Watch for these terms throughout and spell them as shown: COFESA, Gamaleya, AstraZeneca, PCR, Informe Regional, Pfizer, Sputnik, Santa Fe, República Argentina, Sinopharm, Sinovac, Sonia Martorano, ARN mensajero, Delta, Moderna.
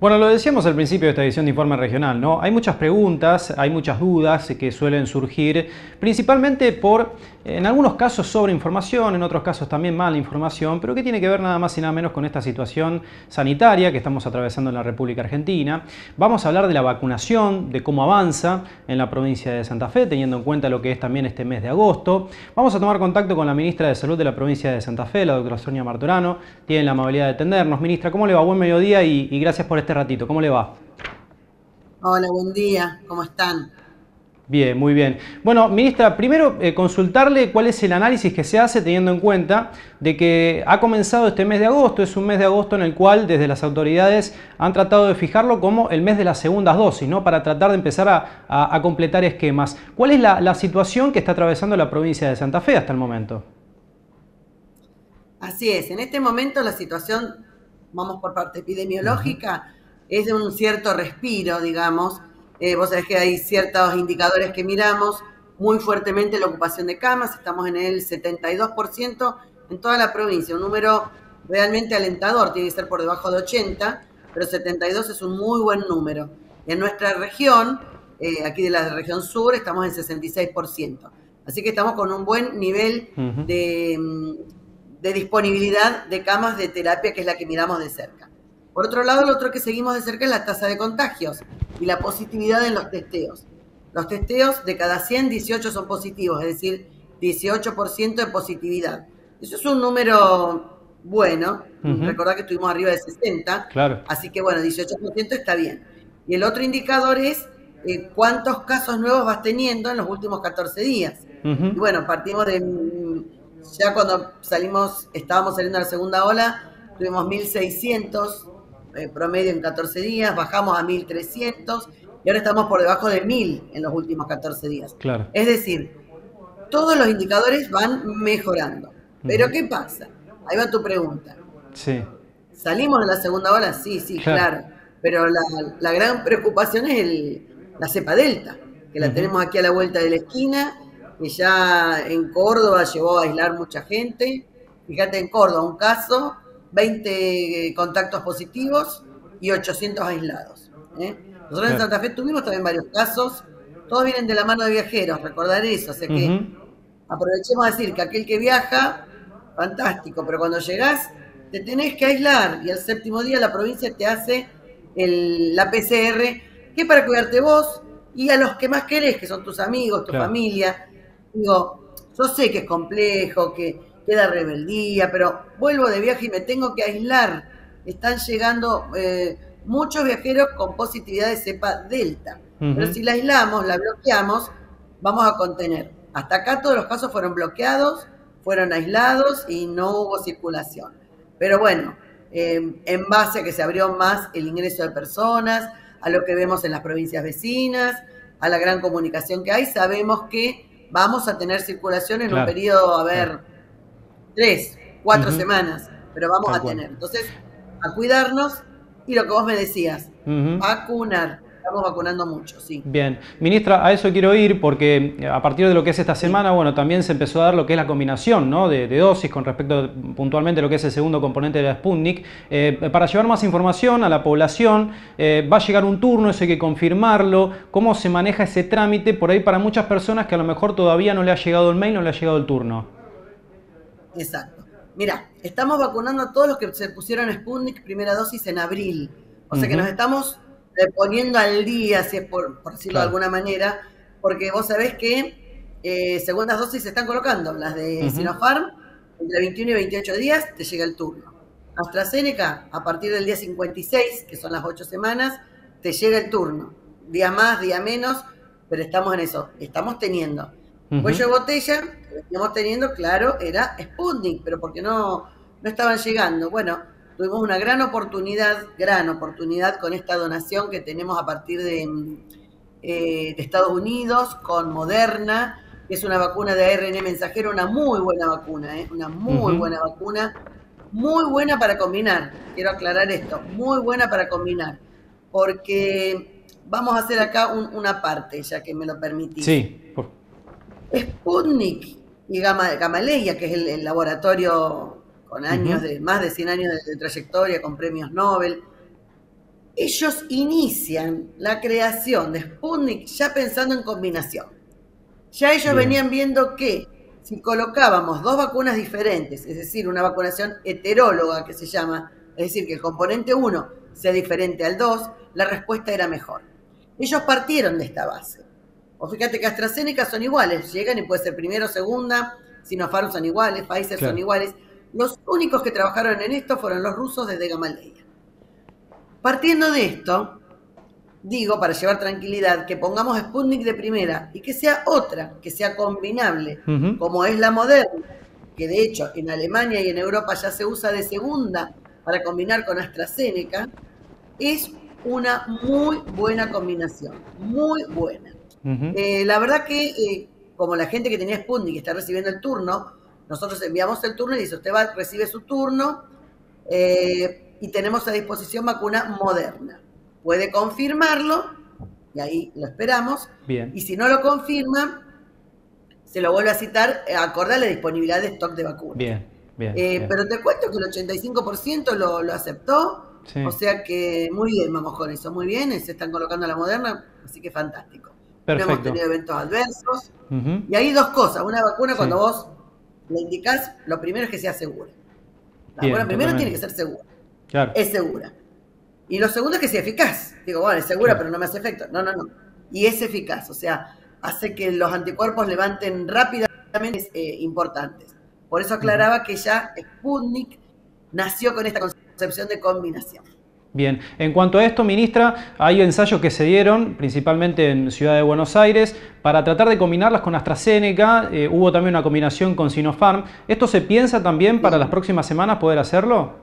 Bueno, lo decíamos al principio de esta edición de Informe Regional, ¿no? Hay muchas preguntas, hay muchas dudas que suelen surgir, principalmente por, en algunos casos, sobreinformación, en otros casos también mala información, pero que tiene que ver nada más y nada menos con esta situación sanitaria que estamos atravesando en la República Argentina. Vamos a hablar de la vacunación, de cómo avanza en la provincia de Santa Fe, teniendo en cuenta lo que es también este mes de agosto. Vamos a tomar contacto con la ministra de Salud de la provincia de Santa Fe, la doctora Sonia Martorano. Tiene la amabilidad de atendernos. Ministra, ¿cómo le va? Buen mediodía y gracias por este ratito. ¿Cómo le va? Hola, buen día. ¿Cómo están? Bien, muy bien. Bueno, ministra, primero consultarle cuál es el análisis que se hace teniendo en cuenta de que ha comenzado este mes de agosto. Es un mes de agosto en el cual desde las autoridades han tratado de fijarlo como el mes de las segundas dosis, ¿no? Para tratar de empezar a completar esquemas. ¿Cuál es la situación que está atravesando la provincia de Santa Fe hasta el momento? Así es. En este momento la situación, vamos por parte epidemiológica, es de un cierto respiro, digamos. Vos sabés que hay ciertos indicadores que miramos, muy fuertemente la ocupación de camas, estamos en el 72% en toda la provincia, un número realmente alentador, tiene que ser por debajo de 80, pero 72 es un muy buen número. En nuestra región, aquí de la región sur, estamos en 66%, así que estamos con un buen nivel de disponibilidad de camas de terapia, que es la que miramos de cerca. Por otro lado, lo otro que seguimos de cerca es la tasa de contagios y la positividad en los testeos. Los testeos de cada 100, 18 son positivos, es decir, 18% de positividad. Eso es un número bueno, recordá que estuvimos arriba de 60, claro. Así que bueno, 18% está bien. Y el otro indicador es cuántos casos nuevos vas teniendo en los últimos 14 días. Y bueno, partimos de, ya cuando salimos, estábamos saliendo a la segunda ola, tuvimos 1.600 promedio en 14 días, bajamos a 1.300 y ahora estamos por debajo de 1.000 en los últimos 14 días. Claro. Es decir, todos los indicadores van mejorando. Pero ¿qué pasa? Ahí va tu pregunta. Sí. ¿Salimos de la segunda ola? Sí, sí, claro. Pero la gran preocupación es la cepa Delta, que la tenemos aquí a la vuelta de la esquina, que ya en Córdoba llevó a aislar mucha gente. Fíjate, en Córdoba un caso, 20 contactos positivos y 800 aislados. Nosotros en Santa Fe tuvimos también varios casos, todos vienen de la mano de viajeros, recordar eso, o sea que aprovechemos a decir que aquel que viaja, fantástico, pero cuando llegás te tenés que aislar y al séptimo día la provincia te hace la PCR, que es para cuidarte vos y a los que más querés, que son tus amigos, tu familia. Digo, yo sé que es complejo, que queda rebeldía, pero vuelvo de viaje y me tengo que aislar. Están llegando muchos viajeros con positividad de cepa Delta. Pero si la aislamos, la bloqueamos, vamos a contener. Hasta acá todos los casos fueron bloqueados, fueron aislados y no hubo circulación. Pero bueno, en base a que se abrió más el ingreso de personas, a lo que vemos en las provincias vecinas, a la gran comunicación que hay, sabemos que vamos a tener circulación en un periodo, a ver, 3, 4 semanas, pero vamos a tener. Entonces, a cuidarnos y lo que vos me decías, vacunar. Estamos vacunando mucho, sí. Bien. Ministra, a eso quiero ir porque a partir de lo que es esta semana, bueno, también se empezó a dar lo que es la combinación, ¿no? de dosis con respecto puntualmente a lo que es el segundo componente de la Sputnik. Para llevar más información a la población, va a llegar un turno, eso hay que confirmarlo. ¿Cómo se maneja ese trámite por ahí para muchas personas que a lo mejor todavía no le ha llegado el mail, no le ha llegado el turno? Exacto. Mirá, estamos vacunando a todos los que se pusieron Sputnik primera dosis en abril. O sea que nos estamos poniendo al día, si es por decirlo de alguna manera, porque vos sabés que segundas dosis se están colocando. Las de Sinopharm, entre 21 y 28 días te llega el turno. AstraZeneca, a partir del día 56, que son las 8 semanas, te llega el turno. Día más, día menos, pero estamos en eso. Estamos teniendo. Cuello de botella, que veníamos teniendo, claro, era Sputnik, pero porque no estaban llegando. Bueno, tuvimos una gran oportunidad con esta donación que tenemos a partir de Estados Unidos, con Moderna, que es una vacuna de ARN mensajero, una muy buena vacuna, una muy buena vacuna, muy buena para combinar, quiero aclarar esto, muy buena para combinar, porque vamos a hacer acá una parte, ya que me lo permitís. Sí, por favor. Sputnik y Gamaleya, que es el laboratorio con años más de 100 años de trayectoria, con premios Nobel, ellos inician la creación de Sputnik ya pensando en combinación. Ya ellos venían viendo que si colocábamos dos vacunas diferentes, es decir, una vacunación heteróloga que se llama, es decir, que el componente 1 sea diferente al 2, la respuesta era mejor. Ellos partieron de esta base. O fíjate que AstraZeneca son iguales, llegan y puede ser primero, segunda, Sinopharm son iguales, Pfizer son iguales. Los únicos que trabajaron en esto fueron los rusos desde Gamaleya. Partiendo de esto, digo, para llevar tranquilidad, que pongamos Sputnik de primera y que sea otra, que sea combinable, como es la Moderna, que de hecho en Alemania y en Europa ya se usa de segunda para combinar con AstraZeneca, es una muy buena combinación, muy buena. La verdad que, como la gente que tenía Sputnik está recibiendo el turno, nosotros enviamos el turno y dice, usted va, recibe su turno, y tenemos a disposición vacuna Moderna. Puede confirmarlo, y ahí lo esperamos. Bien. Y si no lo confirma, se lo vuelve a citar, acorde a la disponibilidad de stock de vacunas. Bien, bien, bien. Pero te cuento que el 85% lo aceptó. Sí. O sea que muy bien, vamos con eso. Muy bien, se están colocando la Moderna, así que fantástico. Perfecto. No hemos tenido eventos adversos. Y hay dos cosas. Una vacuna, cuando vos la indicás, lo primero es que sea segura. La vacuna primero tiene que ser segura. Claro. Es segura. Y lo segundo es que sea eficaz. Digo, bueno, es segura, pero no me hace efecto. No, no, no. Y es eficaz, o sea, hace que los anticuerpos levanten rápidamente importantes. Por eso aclaraba que ya Sputnik nació con esta concepción de combinación. Bien. En cuanto a esto, ministra, hay ensayos que se dieron, principalmente en Ciudad de Buenos Aires, para tratar de combinarlas con AstraZeneca. Hubo también una combinación con Sinopharm. ¿Esto se piensa también para las próximas semanas poder hacerlo?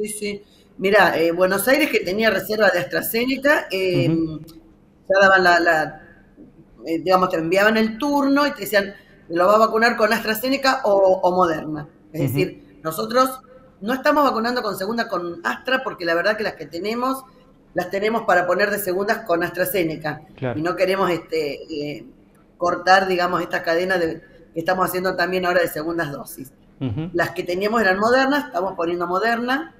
Sí, sí. Mira, Buenos Aires, que tenía reserva de AstraZeneca, ya daban digamos, te enviaban el turno y te decían, lo va a vacunar con AstraZeneca o Moderna. Es decir, nosotros no estamos vacunando con segunda con Astra porque la verdad que las que tenemos, las tenemos para poner de segundas con AstraZeneca. Claro. Y no queremos cortar, digamos, esta cadena que estamos haciendo también ahora de segundas dosis. Las que teníamos eran Modernas, estamos poniendo Moderna.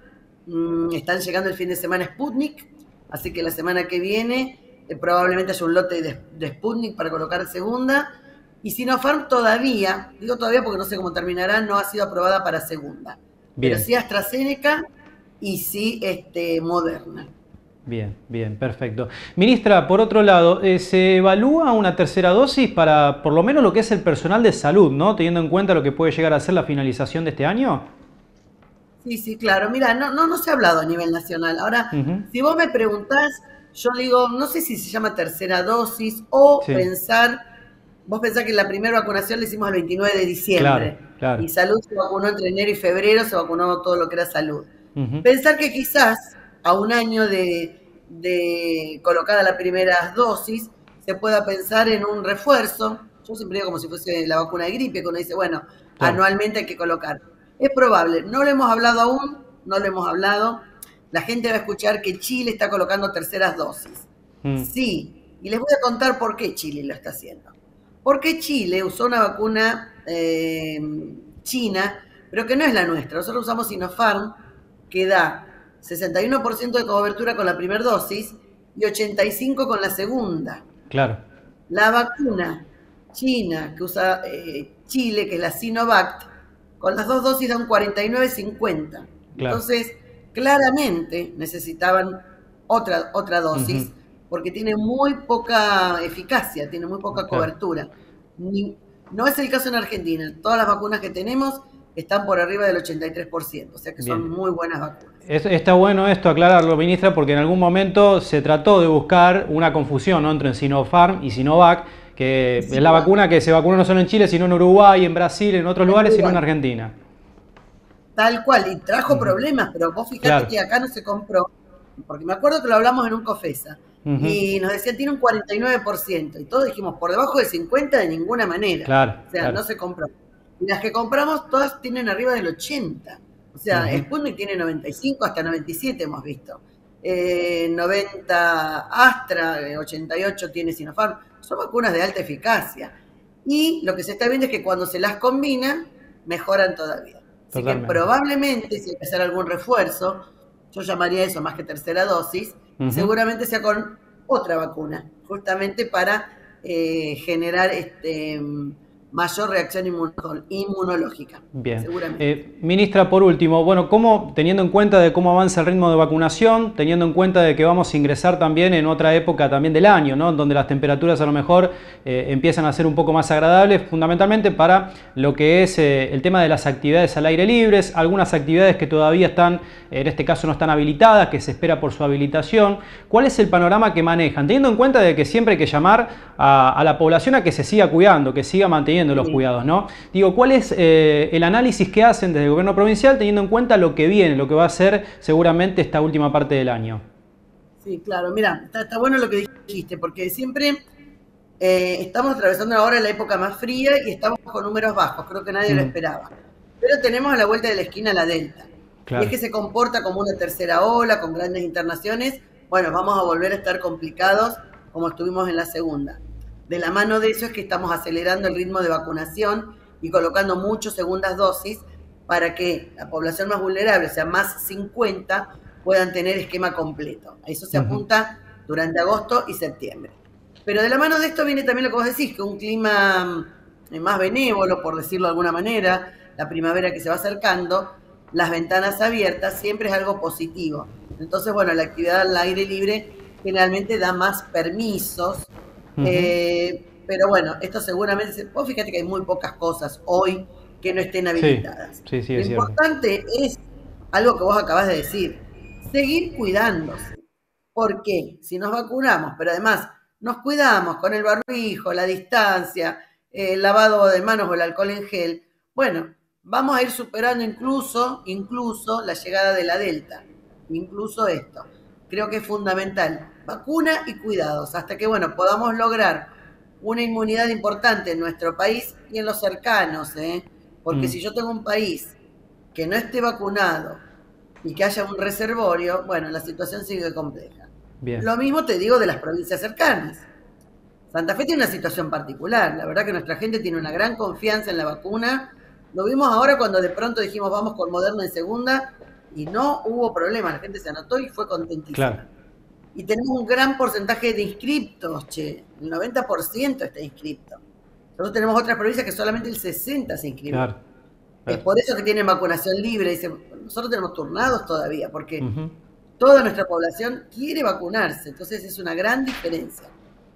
Están llegando el fin de semana Sputnik, así que la semana que viene probablemente haya un lote de Sputnik para colocar segunda. Y Sinopharm todavía, digo todavía porque no sé cómo terminará, no ha sido aprobada para segunda. Bien. Pero sí AstraZeneca y sí Moderna. Bien, bien, perfecto. Ministra, por otro lado, ¿se evalúa una tercera dosis para por lo menos lo que es el personal de salud, ¿no? Teniendo en cuenta lo que puede llegar a ser la finalización de este año? Sí, sí, claro. Mira, no se ha hablado a nivel nacional. Ahora, si vos me preguntás, yo digo, no sé si se llama tercera dosis o vos pensás que la primera vacunación la hicimos el 29 de diciembre. Claro, claro. Y salud se vacunó entre enero y febrero, se vacunó todo lo que era salud. Pensar que quizás a un año de colocada la primera dosis, se pueda pensar en un refuerzo. Yo siempre digo como si fuese la vacuna de gripe, que uno dice, bueno, anualmente hay que colocar. Es probable, no lo hemos hablado aún, no lo hemos hablado. La gente va a escuchar que Chile está colocando terceras dosis. Sí, y les voy a contar por qué Chile lo está haciendo. Porque Chile usó una vacuna china, pero que no es la nuestra. Nosotros usamos Sinopharm, que da 61% de cobertura con la primera dosis y 85% con la segunda. Claro. La vacuna china que usa Chile, que es la Sinovac, con las dos dosis da un 49,50. Claro. Entonces, claramente necesitaban otra dosis, porque tiene muy poca eficacia, tiene muy poca cobertura. No es el caso en Argentina. Todas las vacunas que tenemos están por arriba del 83%, o sea que son muy buenas vacunas. Está bueno esto aclararlo, ministra, porque en algún momento se trató de buscar una confusión, ¿no?, entre Sinopharm y Sinovac, que es la vacuna que se vacunó no solo en Chile, sino en Uruguay, en Brasil, en otros lugares, sino en Argentina. Tal cual, y trajo problemas, pero vos fijate que acá no se compró, porque me acuerdo que lo hablamos en un COFESA, y nos decían, tiene un 49%, y todos dijimos, por debajo de 50 de ninguna manera, no se compró. Y las que compramos todas tienen arriba del 80, o sea, Sputnik tiene 95 hasta 97 hemos visto, 90 Astra, 88 tiene Sinopharm. Son vacunas de alta eficacia. Y lo que se está viendo es que cuando se las combinan, mejoran todavía. Así que probablemente, si hay que hacer algún refuerzo, yo llamaría eso más que tercera dosis, seguramente sea con otra vacuna, justamente para generar mayor reacción inmunológica. Bien. Seguramente. Ministra, por último, bueno, ¿cómo, teniendo en cuenta de cómo avanza el ritmo de vacunación, teniendo en cuenta de que vamos a ingresar también en otra época también del año, ¿no?, donde las temperaturas a lo mejor empiezan a ser un poco más agradables, fundamentalmente para lo que es el tema de las actividades al aire libre, algunas actividades que todavía están, en este caso no están habilitadas, que se espera por su habilitación? ¿Cuál es el panorama que manejan? Teniendo en cuenta de que siempre hay que llamar a la población a que se siga cuidando, que siga manteniendo los cuidados, ¿no? Digo, ¿cuál es el análisis que hacen desde el gobierno provincial teniendo en cuenta lo que viene, lo que va a ser seguramente esta última parte del año? Sí, claro, mira, está bueno lo que dijiste, porque siempre estamos atravesando ahora la época más fría y estamos con números bajos, creo que nadie lo esperaba. Pero tenemos a la vuelta de la esquina la Delta. Claro. Y es que se comporta como una tercera ola, con grandes internaciones. Bueno, vamos a volver a estar complicados como estuvimos en la segunda. De la mano de eso es que estamos acelerando el ritmo de vacunación y colocando muchas segundas dosis para que la población más vulnerable, o sea, más 50, puedan tener esquema completo. A eso se apunta durante agosto y septiembre. Pero de la mano de esto viene también lo que vos decís, que un clima más benévolo, por decirlo de alguna manera, la primavera que se va acercando, las ventanas abiertas, siempre es algo positivo. Entonces, bueno, la actividad al aire libre generalmente da más permisos. Pero bueno, esto seguramente... Vos fíjate que hay muy pocas cosas hoy que no estén habilitadas. Sí, sí, sí, lo importante es algo que vos acabás de decir, seguir cuidándose. ¿Por qué? Si nos vacunamos, pero además nos cuidamos con el barbijo, la distancia, el lavado de manos o el alcohol en gel, bueno, vamos a ir superando incluso la llegada de la Delta, incluso esto. Creo que es fundamental. Vacuna y cuidados, hasta que, bueno, podamos lograr una inmunidad importante en nuestro país y en los cercanos, porque si yo tengo un país que no esté vacunado y que haya un reservorio, bueno, la situación sigue compleja. Bien. Lo mismo te digo de las provincias cercanas. Santa Fe tiene una situación particular, la verdad que nuestra gente tiene una gran confianza en la vacuna, lo vimos ahora cuando de pronto dijimos vamos con Moderna en segunda y no hubo problema, la gente se anotó y fue contentísima. Claro. Y tenemos un gran porcentaje de inscriptos, che. El 90% está inscripto. Nosotros tenemos otras provincias que solamente el 60% se inscribe. Claro, claro. Es por eso que tienen vacunación libre. Nosotros tenemos turnados todavía, porque toda nuestra población quiere vacunarse. Entonces es una gran diferencia.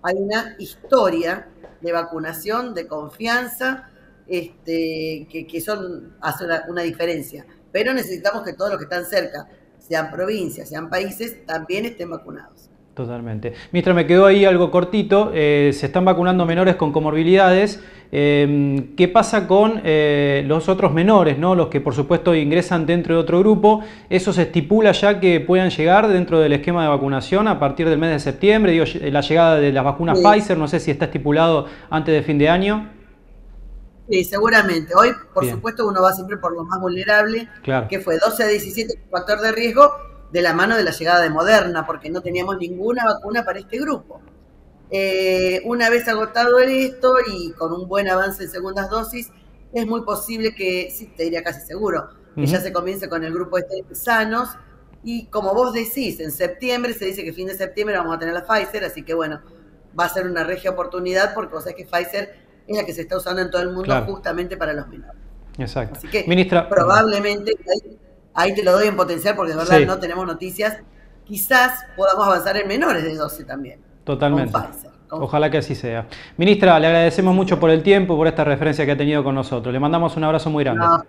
Hay una historia de vacunación, de confianza, que eso hace una diferencia. Pero necesitamos que todos los que están cerca, sean provincias, sean países, también estén vacunados. Totalmente. Ministra, me quedó ahí algo cortito. Se están vacunando menores con comorbilidades. ¿Qué pasa con los otros menores, ¿no?, los que por supuesto ingresan dentro de otro grupo? ¿Eso se estipula ya que puedan llegar dentro del esquema de vacunación a partir del mes de septiembre? Digo, la llegada de las vacunas Pfizer, no sé si está estipulado antes de fin de año. Sí, seguramente. Hoy, por supuesto, uno va siempre por lo más vulnerable, claro, que fue 12 a 17 factor de riesgo de la mano de la llegada de Moderna, porque no teníamos ninguna vacuna para este grupo. Una vez agotado esto y con un buen avance en segundas dosis, es muy posible que, sí, te diría casi seguro, que ya se comience con el grupo sanos. Y como vos decís, en septiembre, se dice que fin de septiembre vamos a tener la Pfizer, así que bueno, va a ser una regia oportunidad, porque vos sabés que Pfizer es la que se está usando en todo el mundo, claro, justamente para los menores. Exacto. Así que, ministra, probablemente, ahí te lo doy en potencial porque de verdad no tenemos noticias, quizás podamos avanzar en menores de 12 también. Totalmente. Con Pfizer. Ojalá que así sea. Ministra, le agradecemos mucho por el tiempo, por esta referencia que ha tenido con nosotros. Le mandamos un abrazo muy grande. No,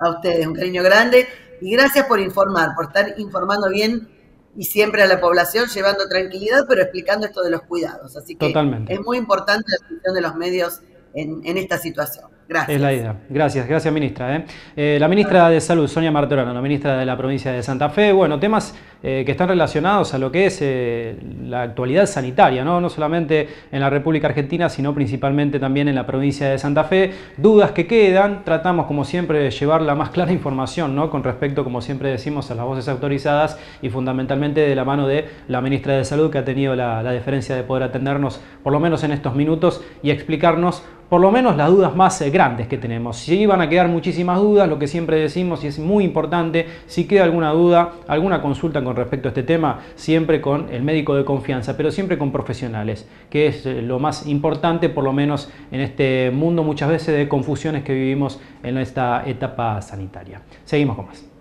a ustedes, un cariño grande. Y gracias por informar, por estar informando bien y siempre a la población, llevando tranquilidad, pero explicando esto de los cuidados. Así que totalmente, es muy importante la atención de los medios en esta situación. Gracias. Es la idea. Gracias, gracias, ministra. La ministra de Salud, Sonia Martorano, la ministra de la provincia de Santa Fe. Bueno, temas que están relacionados a lo que es la actualidad sanitaria, ¿no?, no solamente en la República Argentina, sino principalmente también en la provincia de Santa Fe. Dudas que quedan, tratamos como siempre de llevar la más clara información, ¿no?, con respecto, como siempre decimos, a las voces autorizadas y fundamentalmente de la mano de la ministra de Salud, que ha tenido la deferencia de poder atendernos, por lo menos en estos minutos, y explicarnos por lo menos las dudas más grandes grandes que tenemos. Si van a quedar muchísimas dudas, lo que siempre decimos y es muy importante, si queda alguna duda, alguna consulta con respecto a este tema, siempre con el médico de confianza, pero siempre con profesionales, que es lo más importante, por lo menos en este mundo muchas veces de confusiones que vivimos en esta etapa sanitaria. Seguimos con más.